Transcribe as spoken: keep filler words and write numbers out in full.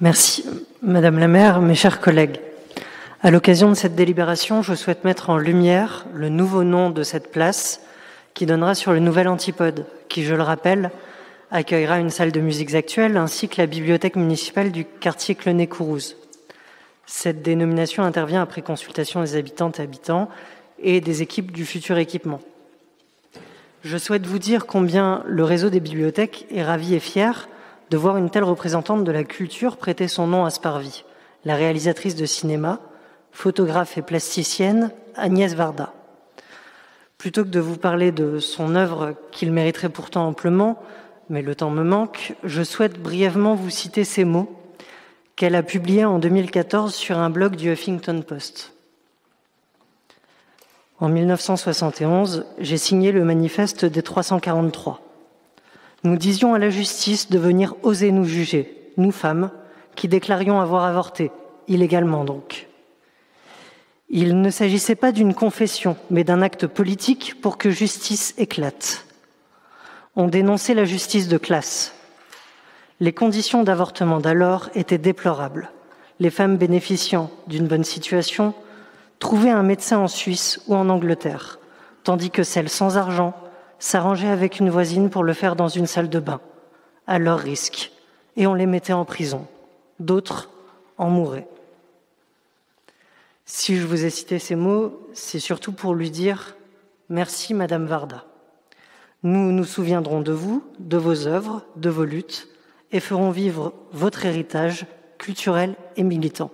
Merci, Madame la Maire, mes chers collègues. À l'occasion de cette délibération, je souhaite mettre en lumière le nouveau nom de cette place qui donnera sur le nouvel Antipode, qui, je le rappelle, accueillera une salle de musiques actuelles ainsi que la bibliothèque municipale du quartier Cleunay-Courrouze. Cette dénomination intervient après consultation des habitantes et habitants et des équipes du futur équipement. Je souhaite vous dire combien le réseau des bibliothèques est ravi et fier de voir une telle représentante de la culture prêter son nom à Sparvi, la réalisatrice de cinéma, photographe et plasticienne Agnès Varda. Plutôt que de vous parler de son œuvre qu'il mériterait pourtant amplement, mais le temps me manque, je souhaite brièvement vous citer ces mots qu'elle a publiés en deux mille quatorze sur un blog du Huffington Post. En mille neuf cent soixante et onze, j'ai signé le manifeste des trois cent quarante-trois. Nous disions à la justice de venir oser nous juger, nous femmes, qui déclarions avoir avorté, illégalement donc. Il ne s'agissait pas d'une confession, mais d'un acte politique pour que justice éclate. On dénonçait la justice de classe. Les conditions d'avortement d'alors étaient déplorables. Les femmes bénéficiant d'une bonne situation trouvaient un médecin en Suisse ou en Angleterre, tandis que celles sans argent s'arrangeaient avec une voisine pour le faire dans une salle de bain, à leur risque, et on les mettait en prison. D'autres en mouraient. Si je vous ai cité ces mots, c'est surtout pour lui dire « Merci, Madame Varda ». Nous nous souviendrons de vous, de vos œuvres, de vos luttes, et ferons vivre votre héritage culturel et militant.